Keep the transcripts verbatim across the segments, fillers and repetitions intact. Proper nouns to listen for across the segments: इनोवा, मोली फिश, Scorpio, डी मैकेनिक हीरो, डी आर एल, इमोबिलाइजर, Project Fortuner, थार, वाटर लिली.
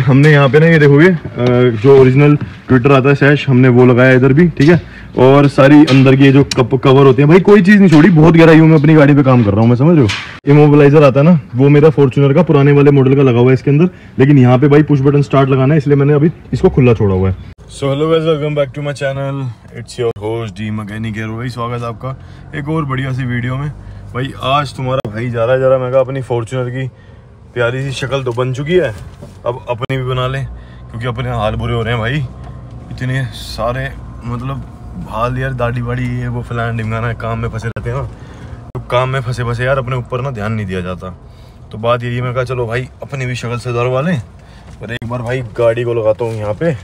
हमने यहाँ पे ना ये देखोगे जो ओरिजिनल ट्विटर आता है सैश, हमने वो लगाया इधर भी, ठीक है। और सारी अंदर की जो कप कवर होते हैं, भाई कोई चीज़ नहीं छोड़ी, बहुत गहराई में अपनी गाड़ी पे काम कर रहा हूँ मैं, समझ रहे हो। इमोबिलाइजर आता है ना, वो मेरा फॉर्च्यूनर का पुराने वाले मॉडल का लगा हुआ है इसके अंदर, लेकिन यहाँ पे भाई पुश बटन स्टार्ट लगाना है, इसलिए मैंने अभी इसको खुला छोड़ा हुआ है। So hello guys, welcome back to my channel, it's your host डी मैकेनिक हीरो। भाई स्वागत है आपका एक और बढ़िया सी वीडियो में। भाई आज तुम्हारा भाई जा रहा है जा रहा है मैं अपनी फॉर्च्यूनर की प्यारी सी शक्ल तो बन चुकी है, अब अपने भी बना लें, क्योंकि अपने हाल बुरे हो रहे हैं भाई, इतने सारे मतलब हाल यार, दाढ़ी बाड़ी ये वो फलाना ढिमगाना, काम में फंसे रहते हैं ना, तो काम में फंसे फंसे यार अपने ऊपर ना ध्यान नहीं दिया जाता। तो बात यही है, मैं कहा चलो भाई अपनी भी शक्ल से दरवा लें। और एक बार भाई गाड़ी को लगाता हूँ यहाँ पे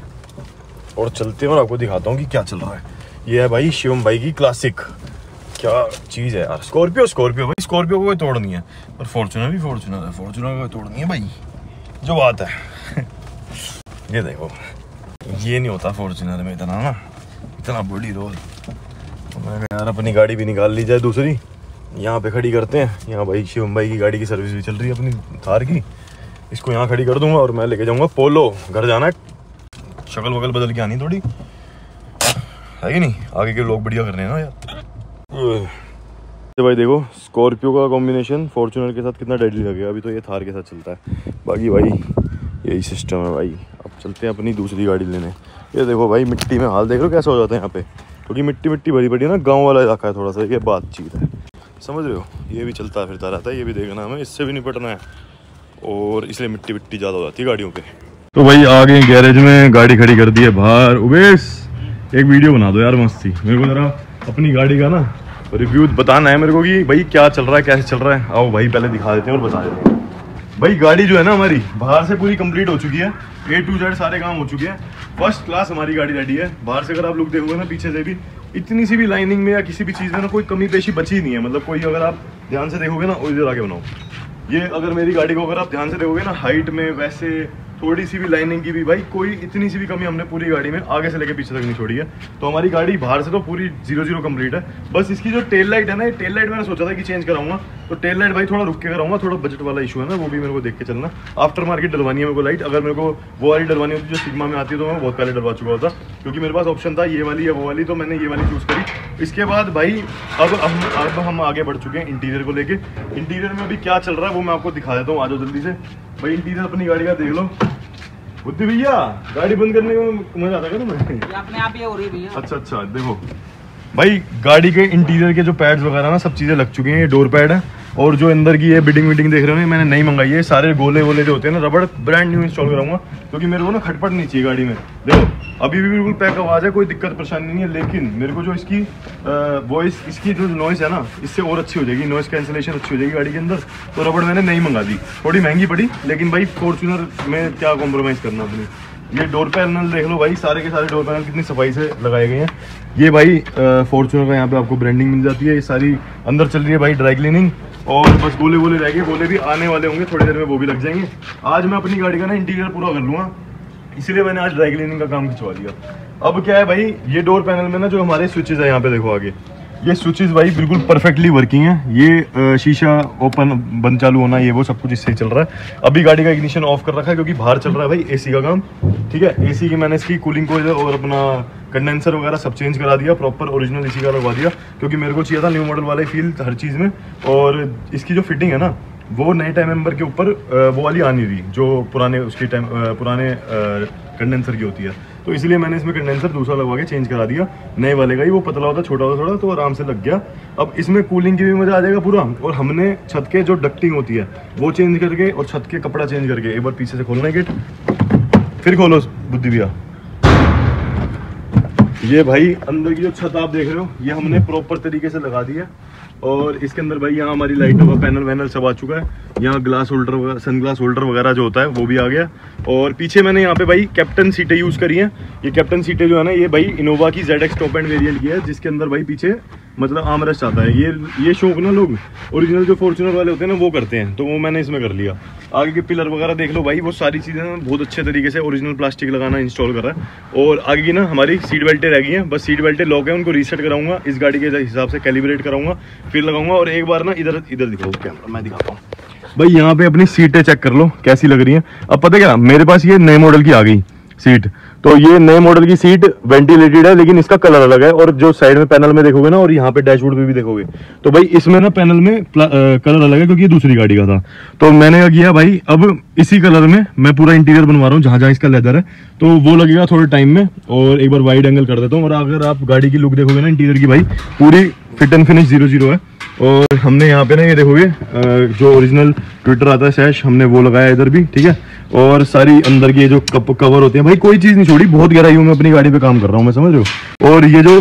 और चलते हैं और आपको दिखाता हूँ कि क्या चल रहा है। ये है भाई शिवम भाई की क्लासिक, क्या चीज़ है यार, स्कॉर्पियो। स्कॉर्पियो भाई, स्कॉर्पियो को कोई तोड़ नहीं है, और फॉर्च्यूनर भी फॉर्च्यूनर है, फॉर्च्यूनर को कोई तोड़ नहीं है भाई, जो बात है। ये देखो, ये नहीं होता फॉर्च्यूनर में इतना ना, इतना बॉडी रोल। तो मैंने कहा यार अपनी गाड़ी भी निकाल ली जाए दूसरी, यहाँ पे खड़ी करते हैं। यहाँ भाई शिवम भाई की गाड़ी की सर्विस भी चल रही है अपनी थार की, इसको यहाँ खड़ी कर दूंगा और मैं लेके जाऊँगा पोलो। घर जाना है, शक्ल वकल बदल के आनी थोड़ी, है कि नहीं, आगे के लोग बढ़िया कर रहे हैं ना यार। भाई देखो, स्कॉर्पियो का कॉम्बिनेशन फॉर्च्यूनर के साथ कितना डेडली लगेगा। अभी तो ये थार के साथ चलता है, बाकी भाई यही सिस्टम है भाई। अब चलते हैं अपनी दूसरी गाड़ी लेने। ये देखो भाई मिट्टी में हाल देख लो कैसा हो जाता है यहाँ पे, क्योंकि मिट्टी मिट्टी भरी पड़ी है ना, गांव वाला इलाका है थोड़ा सा, ये बातचीत है, समझ रहे हो। ये भी चलता फिरता रहता है, ये भी देखना हमें, इससे भी निपटना है, और इसलिए मिट्टी मिट्टी ज़्यादा हो जाती है गाड़ियों पर। तो भाई आ गए गैरेज में, गाड़ी खड़ी कर दी है बाहर। उबेश एक वीडियो बना दो यार मस्ती, मेरे को ज़रा अपनी गाड़ी का ना रिव्यू बताना है मेरे को कि भाई क्या चल रहा है, कैसे चल रहा है। आओ भाई पहले दिखा देते हैं और बता देते हैं। भाई गाड़ी जो है ना हमारी बाहर से पूरी कंप्लीट हो चुकी है, ए टू जेड सारे काम हो चुके हैं, फर्स्ट क्लास हमारी गाड़ी रेडी है। बाहर से अगर आप लोग देखोगे ना पीछे से भी, इतनी सी भी लाइनिंग में या किसी भी चीज़ में ना कोई कमी पेशी बची नहीं है, मतलब कोई अगर आप ध्यान से देखोगे ना, और इधर आके बनाओ, ये अगर मेरी गाड़ी को अगर आप ध्यान से देखोगे ना, हाइट में वैसे थोड़ी सी भी लाइनिंग की भी, भाई कोई इतनी सी भी कमी हमने पूरी गाड़ी में आगे से लेके पीछे तक नहीं छोड़ी है। तो हमारी गाड़ी बाहर से तो पूरी जीरो जीरो कंप्लीट है। बस इसकी जो टेल लाइट है ना, ये टेल लाइट मैंने सोचा था कि चेंज कराऊंगा, तो टेल लाइट भाई थोड़ा रुक के कराऊंगा, थोड़ा बजट वाला इशू है ना, वो भी मेरे को देख के चलना। आफ्टर मार्केट डलवानी है मेरे को लाइट, अगर मेरे को वो वाली डलवानी होती जो सिग्मा में आती है तो मैं बहुत पहले डलवा चुका होता, क्योंकि मेरे पास ऑप्शन था ये वाली या वो वाली, तो मैंने ये वाली चूज़ करी। इसके बाद भाई अब हम अब हम आगे बढ़ चुके हैं इंटीरियर को लेके। इंटीरियर में अभी क्या चल रहा है वो मैं आपको दिखा देता हूँ, आ जाओ जल्दी से। भाई इंटीरियर अपनी गाड़ी का देख लो। बुद्धि भैया गाड़ी बंद करने में मजा आता है तुम्हें, अपने आप ये हो रही भैया। अच्छा अच्छा, देखो भाई गाड़ी के इंटीरियर के जो पैड्स वगैरह ना सब चीज़ें लग चुकी हैं, ये डोर पैड है, और जो अंदर की ये बिडिंग विडिंग देख रहे हो मैंने नहीं मंगाई है, सारे गोले वोले जो होते हैं ना रबड़, ब्रांड न्यू इंस्टॉल कराऊंगा, क्योंकि मेरे को ना खटपट नहीं चाहिए गाड़ी में। देखो अभी भी बिल्कुल पैक आवाज़ है, कोई दिक्कत परेशानी नहीं है, लेकिन मेरे को जो इसकी वॉइस, इसकी जो नॉइज़ है ना, इससे और अच्छी हो जाएगी, नॉइज़ कैंसिलेशन अच्छी हो जाएगी गाड़ी के अंदर। तो रबड़ मैंने नहीं मंगा दी, थोड़ी महंगी पड़ी, लेकिन भाई फॉर्च्यूनर में क्या कॉम्प्रोमाइज़ करना अपनी। ये डोर पैनल देख लो भाई, सारे के सारे डोर पैनल कितनी सफाई से लगाए गए हैं। ये भाई फॉर्च्यूनर का यहाँ पे आपको ब्रांडिंग मिल जाती है। ये सारी अंदर चल रही है भाई ड्राई क्लीनिंग, और बस गोले वोले रह गए, गोले भी आने वाले होंगे थोड़ी देर में, वो भी लग जाएंगे। आज मैं अपनी गाड़ी का ना इंटीरियर पूरा कर लूँगा, इसलिए मैंने आज ड्राई क्लीनिंग का काम खिंचवा लिया। अब क्या है भाई, ये डोर पैनल में ना जो हमारे स्विचेज है यहाँ पे देखो आगे, ये स्विचेज भाई बिल्कुल परफेक्टली वर्किंग है। ये शीशा ओपन बंद चालू होना, ये वो सब कुछ इससे ही चल रहा है। अभी गाड़ी का इग्निशन ऑफ कर रखा है क्योंकि बाहर चल रहा है भाई एसी का काम, ठीक है। एसी की मैंने इसकी कूलिंग को और अपना कंडेंसर वगैरह सब चेंज करा दिया, प्रॉपर ओरिजिनल एसी का लगवा दिया, क्योंकि मेरे को चाहिए था न्यू मॉडल वाले फील हर चीज़ में। और इसकी जो फिटिंग है ना वो नए टाइम मेम्बर के ऊपर वो वाली आनी रही जो पुराने उसकी टाइम पुराने कंडेंसर की होती है, तो इसलिए मैंने इसमें कंडेंसर दूसरा लगवा के चेंज करा दिया, नए वाले का ही। वो पतला होता, छोटा होता थोड़ा, तो आराम से लग गया। अब इसमें कूलिंग की भी मज़ा आ जाएगा पूरा। और हमने छत के जो डक्टिंग होती है वो चेंज करके और छत के कपड़ा चेंज करके, एक बार पीछे से खोलना है गेट, फिर खोलो बुद्धि भैया। ये भाई अंदर की जो छत आप देख रहे हो ये हमने प्रॉपर तरीके से लगा दी है, और इसके अंदर भाई यहाँ हमारी लाइटों का पैनल वैनल सब आ चुका है। यहाँ ग्लास होल्डर वगैरह, सन ग्लास होल्डर वगैरह जो होता है वो भी आ गया। और पीछे मैंने यहाँ पे भाई कैप्टन सीटें यूज़ करी हैं। ये कैप्टन सीटें जो है ना ये भाई इनोवा की Z X top end variant की है, जिसके अंदर भाई पीछे मतलब आमरस आता है। ये ये शौक ना लोग ओरिजिनल जो फॉर्च्यूनर वाले होते हैं ना वो करते हैं, तो वो मैंने इसमें कर लिया। आगे के पिलर वगैरह देख लो भाई, वो सारी चीज़ें बहुत अच्छे तरीके से ओरिजिनल प्लास्टिक लगाना इंस्टॉल कर रहा है। और आगे की ना हमारी सीट बेल्टें रह गई हैं, बस सीट बेल्टें लॉक है, उनको रीसेट कराऊंगा, इस गाड़ी के हिसाब से कैलिब्रेट कराऊंगा, फिर लगाऊंगा। और एक बार ना इधर इधर दिखाऊँ, कैमरा मैं दिखाता हूँ भाई यहाँ पे अपनी सीटें चेक कर लो कैसी लग रही है। अब पता क्या मेरे पास ये नए मॉडल की आ गई सीट, तो ये नए मॉडल की सीट वेंटिलेटेड है लेकिन इसका कलर अलग है, और जो साइड में पैनल में देखोगे ना और यहाँ पे डैशबोर्ड पे भी देखोगे तो भाई इसमें ना पैनल में कलर अलग है क्योंकि ये दूसरी गाड़ी का था। तो मैंने क्या किया भाई, अब इसी कलर में मैं पूरा इंटीरियर बनवा रहा हूँ जहाँ जहाँ इसका लेदर है, तो वो लगेगा थोड़े टाइम में, और एक बार वाइड एंगल कर देता हूँ। और अगर आप गाड़ी की लुक देखोगे ना इंटीरियर की, भाई पूरी fit and finish zero zero है। और हमने यहाँ पे ना ये देखोगे जो ओरिजिनल ट्विटर आता है सैश, हमने वो लगाया इधर भी, ठीक है। और सारी अंदर की ये जो कवर होते हैं भाई कोई चीज़ नहीं छोड़ी, बहुत गहराइयों में अपनी गाड़ी पे काम कर रहा हूँ मैं, समझ रहे हो। और ये जो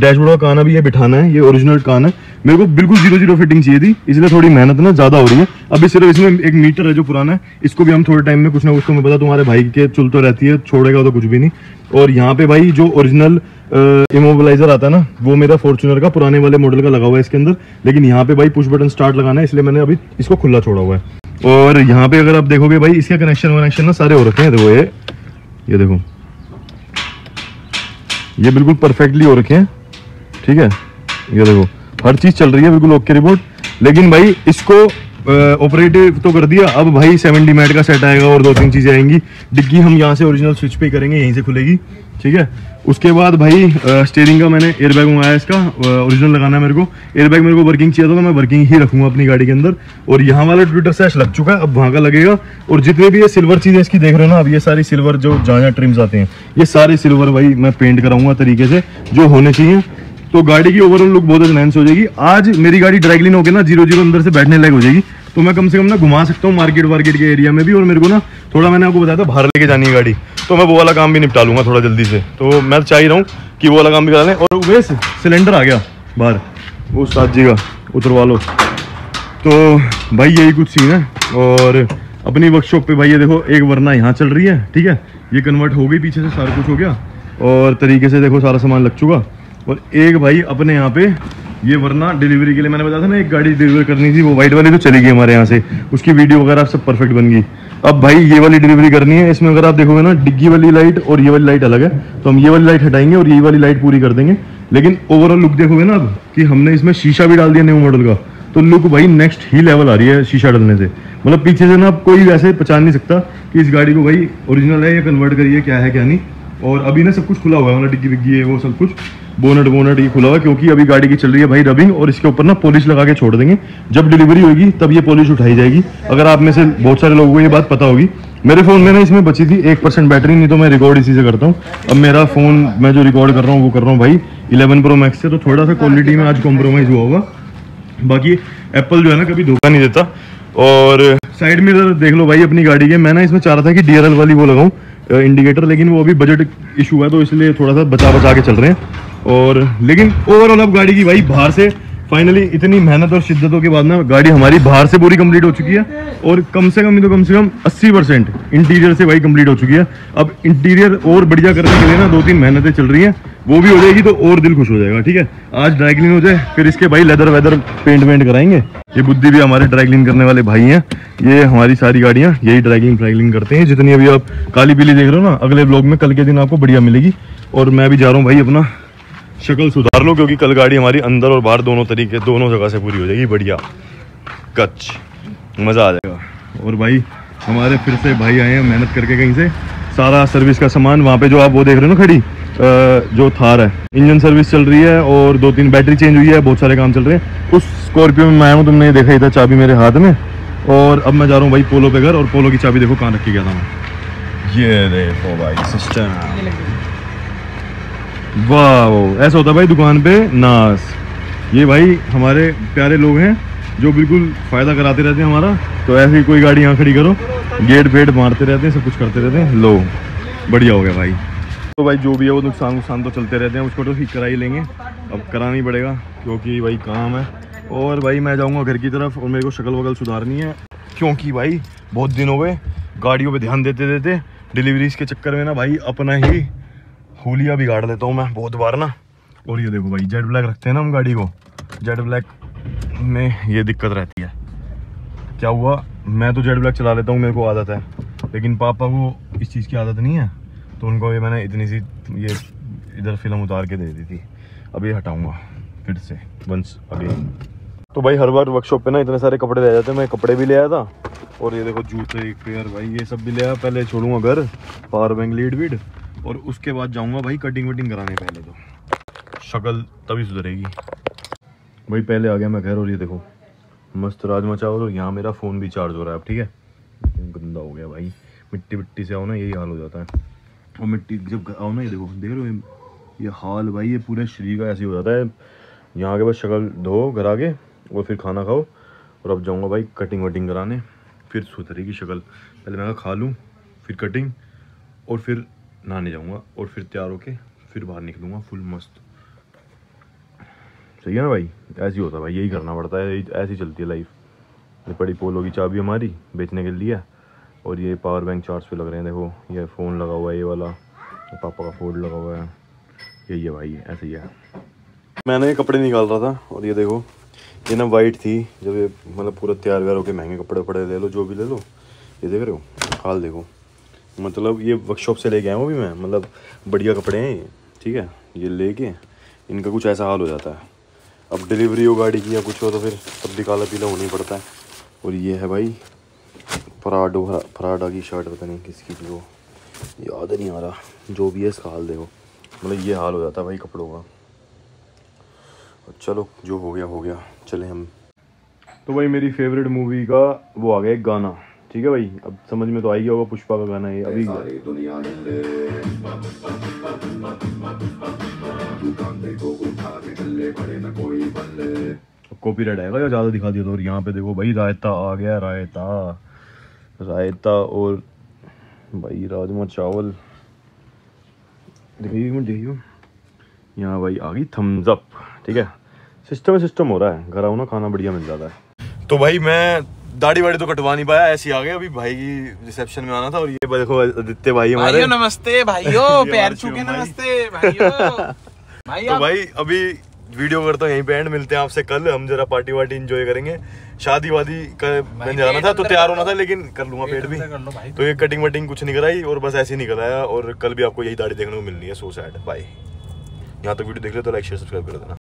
डैशबोर्ड का कान भी ये बिठाना है, ये ओरिजिनल कान है, मेरे को बिल्कुल जीरो जीरो फिटिंग चाहिए थी, इसलिए थोड़ी मेहनत ना ज़्यादा हो रही है। अभी सिर्फ इसमें एक मीटर है जो पुराना है, इसको भी हम थोड़े टाइम में कुछ ना कुछ, तुम्हें पता तुम्हारे भाई के चुल तो रहती है, छोड़ेगा तो कुछ भी नहीं। और यहाँ पे भाई जो ओरिजिनल इमोबिलाइजर आता है ना वो मेरा फॉर्च्यूनर का पुराने वाले मॉडल का लगा हुआ है इसके अंदर, लेकिन यहाँ पे भाई पुश बटन स्टार्ट लगाना है इसलिए मैंने अभी इसको खुला छोड़ा हुआ है। और यहाँ पे अगर आप देखोगे भाई इसका कनेक्शन वनेक्शन ना सारे हो रखे हैं, देखो ये ये देखो ये बिल्कुल परफेक्टली हो रखे हैं, ठीक है। ये देखो हर चीज़ चल रही है बिल्कुल ओके रिपोर्ट, लेकिन भाई इसको ऑपरेटिव तो कर दिया। अब भाई सेवन डी मैट का सेट आएगा और दो तीन चीज़ें आएंगी। डिग्गी हम यहाँ से ओरिजिनल स्विच पे करेंगे, यहीं से खुलेगी, ठीक है। उसके बाद भाई स्टीयरिंग का मैंने एयरबैग मंगाया, इसका ओरिजिनल लगाना है मेरे को। एयरबैग मेरे को वर्किंग चाहिए था तो मैं वर्किंग ही रखूँगा अपनी गाड़ी के अंदर। और यहाँ वाला ट्विटर सैश लग चुका है, अब वहाँ का लगेगा। और जितने भी ये सिल्वर चीज़ें इसकी देख रहे हो ना, अब ये सारी सिल्वर जो जहाँ ट्रिम्स आते हैं ये सारे सिल्वर भाई मैं पेंट कराऊँगा तरीके से जो होने चाहिए, तो गाड़ी की ओवरऑल लुक बहुत एनहांस हो जाएगी। आज मेरी गाड़ी ड्राई क्लीन होकर ना जीरो जीरो अंदर से बैठने लायक हो जाएगी, तो मैं कम से कम ना घुमा सकता हूँ मार्केट वार्केट के एरिया में भी। और मेरे को ना थोड़ा, मैंने आपको बताया था बाहर लेके जानी है गाड़ी, तो मैं वो वाला काम भी निपटा लूँगा थोड़ा जल्दी से, तो मैं चाह रहा हूँ कि वो वाला काम भी करा लें। और वे सिलेंडर आ गया बाहर, वो साथ जी का उतरवा लो। तो भाई यही कुछ सीन है। और अपनी वर्कशॉप पर भाई ये देखो एक वरना यहाँ चल रही है, ठीक है, ये कन्वर्ट हो गई, पीछे से सारा कुछ हो गया और तरीके से देखो सारा सामान लग चुका। और एक भाई अपने यहाँ पे ये वरना डिलीवरी के लिए मैंने बताया था ना, एक गाड़ी डिलीवर करनी थी, वो वाइट वाली तो चली गई हमारे यहाँ से, उसकी वीडियो वगैरह सब परफेक्ट बन गई। अब भाई ये वाली डिलीवरी करनी है, इसमें अगर आप देखोगे ना डिग्गी वाली लाइट और ये वाली लाइट अलग है, तो हम ये वाली लाइट हटाएंगे और ये वाली लाइट पूरी कर देंगे। लेकिन ओवरऑल लुक देखोगे ना अब कि हमने इसमें शीशा भी डाल दिया न्यू मॉडल का, तो लुक भाई नेक्स्ट ही लेवल आ रही है शीशा डालने से। मतलब पीछे से ना आप कोई वैसे पहचान नहीं सकता कि इस गाड़ी को भाई ओरिजिनल है या कन्वर्ट करिए, क्या है क्या नहीं। और अभी ना सब कुछ खुला हुआ है, मतलब डिग्गी विग्गी है वो सब कुछ, बोनट बोनट ये खुला हुआ है, क्योंकि अभी गाड़ी की चल रही है भाई रबिंग, और इसके ऊपर ना पॉलिश लगा के छोड़ देंगे। जब डिलीवरी होगी तब ये पॉलिश उठाई जाएगी। अगर आप में से बहुत सारे लोगों को ये बात पता होगी, मेरे फ़ोन में ना इसमें बची थी एक परसेंट बैटरी, नहीं तो मैं रिकॉर्ड इसी से करता हूँ। अब मेरा फ़ोन मैं जो रिकॉर्ड कर रहा हूँ वो कर रहा हूँ भाई इलेवन प्रो मैक्स से, तो थोड़ा सा क्वालिटी में आज कॉम्प्रोमाइज़ हुआ होगा। बाकी एप्पल जो है ना कभी धोखा नहीं देता। और साइड में इधर देख लो भाई अपनी गाड़ी के, मैं ना इसमें चाह रहा था कि डी आर एल वाली वो लगाऊँ इंडिकेटर, लेकिन वो अभी बजट इशू है तो इसलिए थोड़ा सा बचा बचा के चल रहे हैं। और लेकिन ओवरऑल अब गाड़ी की भाई बाहर से फाइनली इतनी मेहनत और शिद्दतों के बाद ना गाड़ी हमारी बाहर से पूरी कंप्लीट हो चुकी है, और कम से कम तो कम से कम अस्सी परसेंट इंटीरियर से भाई कंप्लीट हो चुकी है। अब इंटीरियर और बढ़िया करने के लिए ना दो तीन मेहनतें चल रही हैं, वो भी हो जाएगी तो और दिल खुश हो जाएगा, ठीक है। आज ड्राई क्लीन हो जाए, फिर इसके भाई लेदर वेदर पेंट वेंट कराएंगे। ये बुद्धि भी हमारे ड्राई क्लीन करने वाले भाई हैं, ये हमारी सारी गाड़ियाँ यही ड्राई क्लीन ड्राई क्लीन करते हैं। जितनी अभी आप काली पीली देख रहे हो ना, अगले ब्लॉग में कल के दिन आपको बढ़िया मिलेगी। और मैं भी जा रहा हूँ भाई अपना शक्ल सुधार लो, क्योंकि कल गाड़ी हमारी अंदर और बाहर दोनों तरीके दोनों जगह से पूरी हो जाएगी, बढ़िया कच मज़ा आ जाएगा। और भाई हमारे फिर से भाई आए हैं मेहनत करके कहीं से, सारा सर्विस का सामान वहाँ पे जो आप वो देख रहे हो ना खड़ी आ, जो थार है, इंजन सर्विस चल रही है और दो तीन बैटरी चेंज हुई है, बहुत सारे काम चल रहे हैं। उस स्कॉर्पियो में मैं आया हूँ, तुमने ये देखा ही था, चाबी मेरे हाथ में। और अब मैं जा रहा हूँ भाई पोलो पे घर, और पोलो की चाबी देखो कहाँ रखी गया था मैं, ये देखो भाई सिस्टम, वाह ऐसा होता है भाई दुकान पे नास। ये भाई हमारे प्यारे लोग हैं जो बिल्कुल फ़ायदा कराते रहते हैं हमारा, तो ऐसे ही कोई गाड़ी यहाँ खड़ी करो गेट फेट मारते रहते हैं, सब कुछ करते रहते हैं। लो बढ़िया हो गया भाई। तो भाई जो भी है वो नुकसान नुकसान तो चलते रहते हैं, उसको तो ठीक करा ही लेंगे, अब कराना ही पड़ेगा क्योंकि भाई काम है। और भाई मैं जाऊँगा घर की तरफ, और मेरे को शक्ल वकल सुधारनी है, क्योंकि भाई बहुत दिन हो गए गाड़ियों पर ध्यान देते देते, डिलीवरीज के चक्कर में ना भाई अपना ही हुलिया बिगाड़ लेता हूँ मैं बहुत बार ना। और ये देखो भाई जेड ब्लैक रखते हैं ना हम गाड़ी को, जेड ब्लैक में ये दिक्कत रहती है। क्या हुआ, मैं तो जेड ब्लैक चला लेता हूँ, मेरे को आदत है, लेकिन पापा को इस चीज़ की आदत नहीं है, तो उनको ये मैंने इतनी सी ये इधर फिल्म उतार के दे दी थी। अब ये हटाऊँगा फिर से वंस अगेन। तो भाई हर बार वर्कशॉप पे ना इतने सारे कपड़े ले जाते हैं, मैं कपड़े भी ले आया था और ये देखो जूते एक पेयर भाई ये सब भी ले आया। पहले छोड़ूंगा घर पावर बैंक लीड वीड और उसके बाद जाऊंगा भाई कटिंग वटिंग कराने। पहले तो शक्ल तभी सुधरेगी भाई। पहले आ गया मैं घर और ये देखो मस्त राजमा चावल और यहाँ मेरा फ़ोन भी चार्ज हो रहा है अब। ठीक है गंदा हो गया भाई, मिट्टी मिट्टी से आओ ना यही हाल हो जाता है। और मिट्टी जब आओ ना ये देखो देख रहे हो ये हाल भाई, ये पूरे शरीर का ऐसे हो जाता है। यहाँ आके बस शक्ल धो घर आके और फिर खाना खाओ। और अब जाऊँगा भाई कटिंग वटिंग कराने, फिर सुधरेगी शक्ल। पहले मैं खा लूँ फिर कटिंग और फिर नहाने जाऊँगा और फिर तैयार होके फिर बाहर निकलूँगा फुल मस्त। सही है ना भाई, ऐसे ही होता है भाई, यही करना पड़ता है, ऐसी चलती है लाइफ। ये पड़ी पोलो की चाबी हमारी बेचने के लिए और ये पावर बैंक चार्ज पे लग रहे हैं। देखो ये फ़ोन लगा हुआ है, ये वाला पापा का फोन लगा हुआ है, यही है भाई, ऐसे ही है। मैंने कपड़े निकाल रहा था और ये देखो ये ना वाइट थी जब ये मतलब पूरा तैयार व्यार होकर महंगे कपड़े वपड़े ले लो जो भी ले लो। ये देख रहे हो हाल देखो, मतलब ये वर्कशॉप से लेके आया हूँ अभी मैं, मतलब बढ़िया कपड़े हैं ये। ठीक है ये लेके इनका कुछ ऐसा हाल हो जाता है। अब डिलीवरी हो गाड़ी की या कुछ हो तो फिर तब भी काला पीला होना ही पड़ता है। और ये है भाई फराडो फराडा की शर्ट, पता नहीं किसकी थी वो याद नहीं आ रहा, जो भी है इसका हाल देखो, मतलब ये हाल हो जाता है भाई कपड़ों का। चलो जो हो गया हो गया, चले हम। तो भाई मेरी फेवरेट मूवी का वो आ गया एक गाना। ठीक है भाई अब समझ में तो आ गया होगा, पुष्पा का गाना है अभी। कॉपीराइट आएगा या ज़्यादा दिखा दिया तो। और यहाँ पे देखो भाई रायता आ गया, रायता रायता और भाई राजमा चावल देखिए देखिए। यहाँ भाई आ गई थम्स अप। ठीक है सिस्टम सिस्टम हो रहा है, घर आओ ना खाना बढ़िया मिल जाता है। तो भाई मैं दाढ़ी वाड़ी तो कटवा नहीं पाया, ऐसे ही आ गए अभी भाई की रिसेप्शन में आना था। और ये देखो आदित्य भाई हमारे, नमस्ते भाइयों पैर छू के नमस्ते भाइयों। भाई तो भाई अभी वीडियो करता हूँ यहीं पे एंड, मिलते हैं आपसे कल। हम जरा पार्टी वार्टी एंजॉय करेंगे, शादी वादी में जाना था तो तैयार होना था लेकिन कर लूंगा पेट भी। तो ये कटिंग वटिंग कुछ नहीं कराई और बस ऐसे ही निकल आया। और कल भी आपको यही दाढ़ी देखने को मिलनी है। So sad. बाय। यहाँ तक वीडियो देख ले तो लाइक शेयर सब्सक्राइब कर देना।